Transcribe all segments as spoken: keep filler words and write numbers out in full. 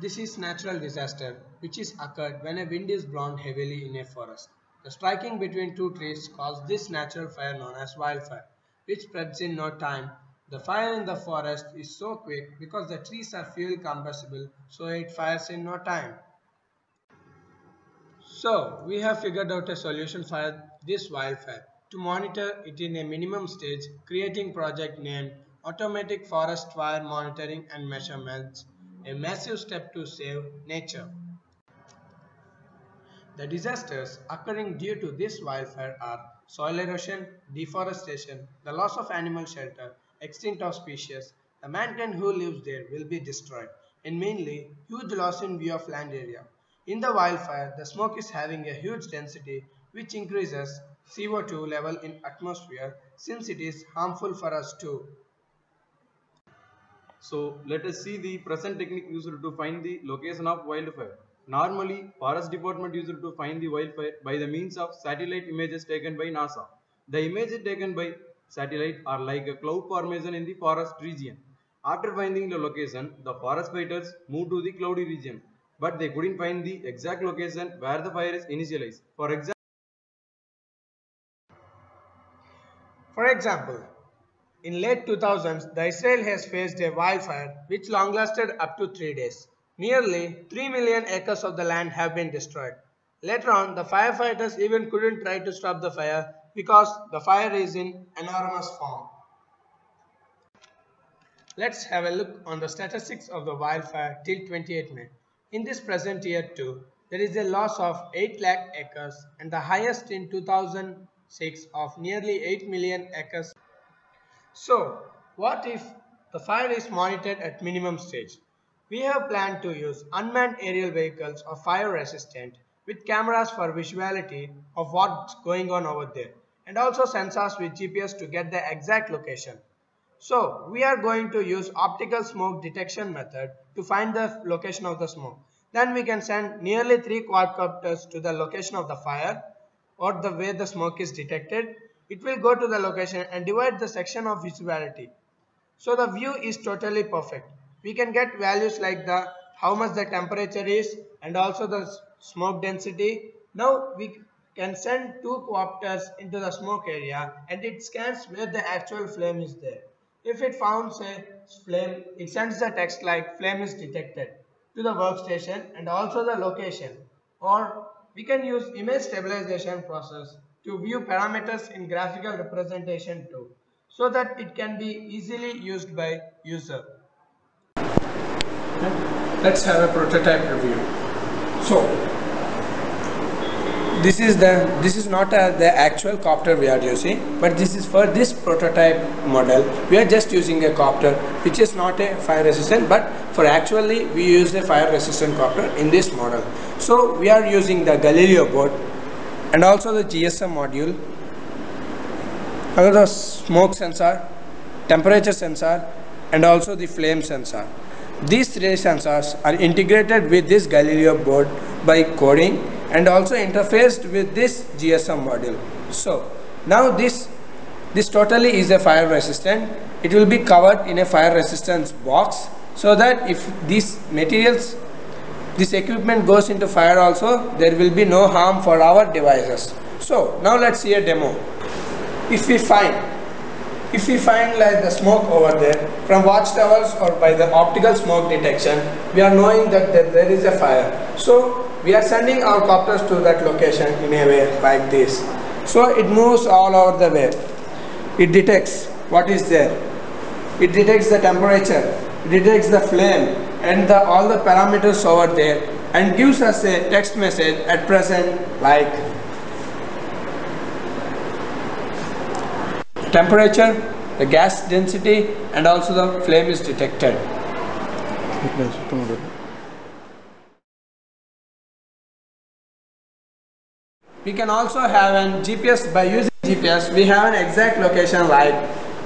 This is natural disaster which is occurred when a wind is blown heavily in a forest. The striking between two trees caused this natural fire known as wildfire, which spreads in no time. The fire in the forest is so quick because the trees are fuel combustible, so it fires in no time. So we have figured out a solution for this wildfire. To monitor it in a minimum stage, creating project named Automatic Forest Fire Monitoring and Measurements, a massive step to save nature. The disasters occurring due to this wildfire are soil erosion, deforestation, the loss of animal shelter, extinct of species. The mankind who lives there will be destroyed, and mainly huge loss in view of land area. In the wildfire, the smoke is having a huge density which increases C O two level in atmosphere, since it is harmful for us too. So let us see the present technique used to find the location of wildfire. Normally, Forest Department used to find the wildfire by the means of satellite images taken by NASA. The images taken by satellite are like a cloud formation in the forest region. After finding the location, the forest fighters moved to the cloudy region, but they couldn't find the exact location where the fire is initialized. For example, For example, in late two thousands, the Israel has faced a wildfire which long lasted up to three days. Nearly three million acres of the land have been destroyed. Later on, the firefighters even couldn't try to stop the fire because the fire is in enormous form. Let's have a look on the statistics of the wildfire till twenty-eighth May. In this present year too, there is a loss of eight lakh acres and the highest in two thousand six of nearly eight million acres. So, what if the fire is monitored at minimum stage? We have planned to use unmanned aerial vehicles or fire resistant with cameras for visuality of what's going on over there, and also sensors with G P S to get the exact location. So, we are going to use optical smoke detection method to find the location of the smoke. Then we can send nearly three quadcopters to the location of the fire, or the way the smoke is detected. It will go to the location and divide the section of visuality. So the view is totally perfect. We can get values like the how much the temperature is and also the smoke density. Now we can send two copters into the smoke area and it scans where the actual flame is there. If it found a flame, it sends the text like flame is detected to the workstation and also the location. Or we can use image stabilization process to view parameters in graphical representation too, so that it can be easily used by user. Let's have a prototype review. So this is the this is not a, the actual copter we are using, but this is for this prototype model. We are just using a copter which is not a fire resistant, but for actually we use a fire resistant copter in this model. So we are using the Galileo board and also the G S M module, the smoke sensor, temperature sensor, and also the flame sensor. These three sensors are integrated with this Galileo board by coding and also interfaced with this G S M module. So now this this totally is a fire resistant. It will be covered in a fire resistance box, so that if these materials, this equipment goes into fire also, there will be no harm for our devices. So now let's see a demo. If we find if we find like the smoke over there from watchtowers or by the optical smoke detection, we are knowing that there, there is a fire. So we are sending our copters to that location in a way like this. So it moves all over the way. It detects what is there. It detects the temperature. It detects the flame and the, all the parameters over there, and gives us a text message at present like temperature, the gas density, and also the flame is detected. We can also have an G P S. By using G P S, we have an exact location like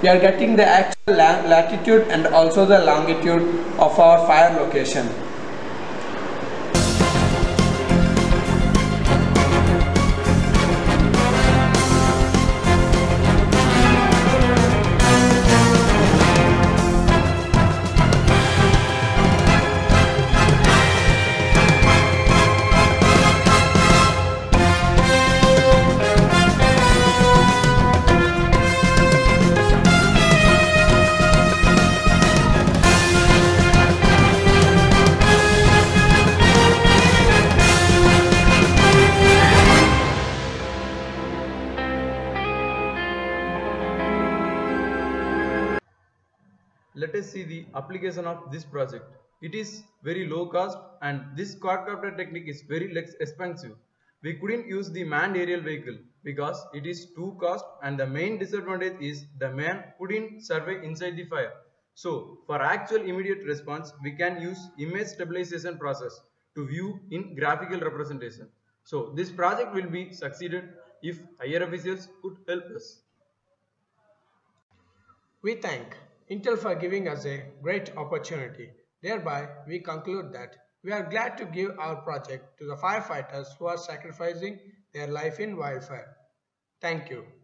we are getting the actual latitude and also the longitude of our fire location. Let us see the application of this project. It is very low cost and this quadcopter technique is very less expensive. We couldn't use the manned aerial vehicle because it is too cost, and the main disadvantage is the man couldn't survive inside the fire. So for actual immediate response, we can use image stabilization process to view in graphical representation. So this project will be succeeded if higher officials could help us. We thank Intel for giving us a great opportunity. Thereby, we conclude that we are glad to give our project to the firefighters who are sacrificing their life in wildfire. Thank you.